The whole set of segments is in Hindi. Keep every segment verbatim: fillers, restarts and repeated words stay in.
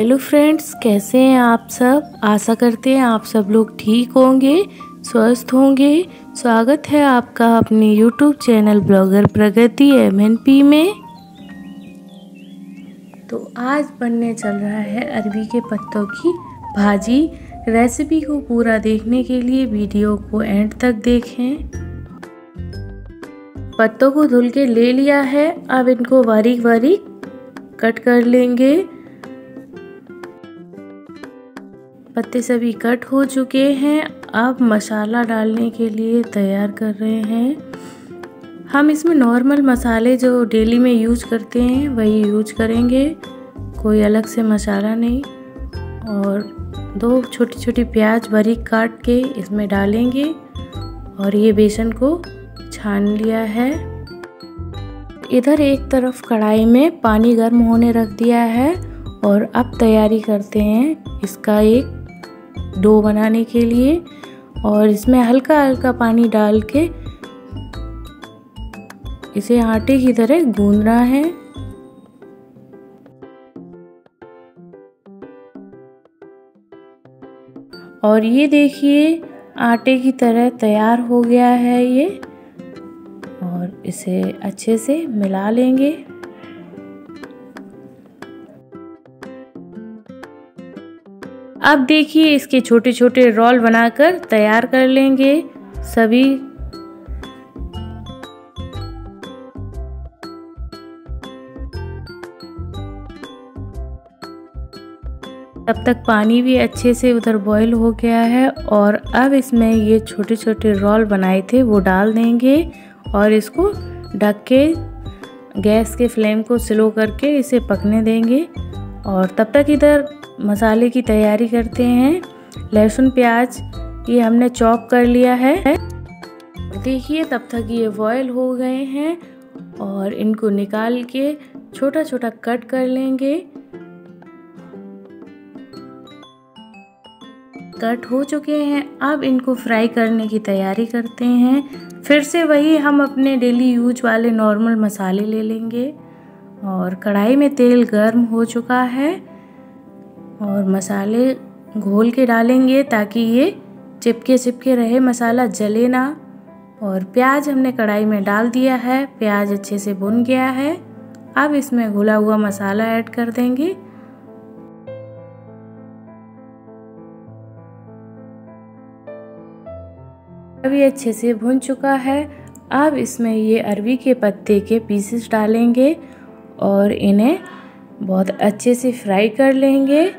हेलो फ्रेंड्स, कैसे हैं आप सब। आशा करते हैं आप सब लोग ठीक होंगे, स्वस्थ होंगे। स्वागत है आपका अपने YouTube channel blogger Pragati MNP में। तो आज बनने चल रहा है अरबी के पत्तों की भाजी। रेसिपी को पूरा देखने के लिए वीडियो को एंड तक देखें। पत्तों को धुल के ले लिया है, अब इनको बारीक बारीक कट कर लेंगे। पत्ते सभी कट हो चुके हैं, अब मसाला डालने के लिए तैयार कर रहे हैं। हम इसमें नॉर्मल मसाले जो डेली में यूज करते हैं वही यूज करेंगे, कोई अलग से मसाला नहीं। और दो छोटी छोटी प्याज बारीक काट के इसमें डालेंगे। और ये बेसन को छान लिया है। इधर एक तरफ कढ़ाई में पानी गर्म होने रख दिया है और अब तैयारी करते हैं इसका एक डो बनाने के लिए। और इसमें हल्का हल्का पानी डाल के इसे आटे की तरह गूंदना है। और ये देखिए आटे की तरह तैयार हो गया है ये। और इसे अच्छे से मिला लेंगे। अब देखिए इसके छोटे छोटे रोल बनाकर तैयार कर लेंगे सभी। तब तक पानी भी अच्छे से उधर बॉईल हो गया है। और अब इसमें ये छोटे छोटे रोल बनाए थे वो डाल देंगे। और इसको ढक के गैस के फ्लेम को स्लो करके इसे पकने देंगे। और तब तक इधर मसाले की तैयारी करते हैं। लहसुन प्याज ये हमने चॉप कर लिया है। देखिए तब तक ये बॉयल हो गए हैं और इनको निकाल के छोटा छोटा कट कर लेंगे। कट हो चुके हैं, अब इनको फ्राई करने की तैयारी करते हैं। फिर से वही हम अपने डेली यूज वाले नॉर्मल मसाले ले लेंगे। और कढ़ाई में तेल गर्म हो चुका है और मसाले घोल के डालेंगे ताकि ये चिपके चिपके रहे, मसाला जले ना। और प्याज हमने कढ़ाई में डाल दिया है, प्याज अच्छे से भुन गया है। अब इसमें घुला हुआ मसाला ऐड कर देंगे। अभी अच्छे से भुन चुका है। अब इसमें ये अरबी के पत्ते के पीसेस डालेंगे और इन्हें बहुत अच्छे से फ्राई कर लेंगे।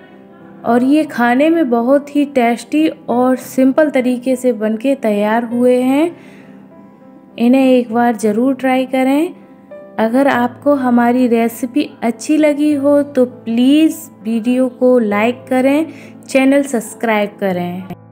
और ये खाने में बहुत ही टेस्टी और सिंपल तरीके से बनके तैयार हुए हैं। इन्हें एक बार ज़रूर ट्राई करें। अगर आपको हमारी रेसिपी अच्छी लगी हो तो प्लीज़ वीडियो को लाइक करें, चैनल सब्सक्राइब करें।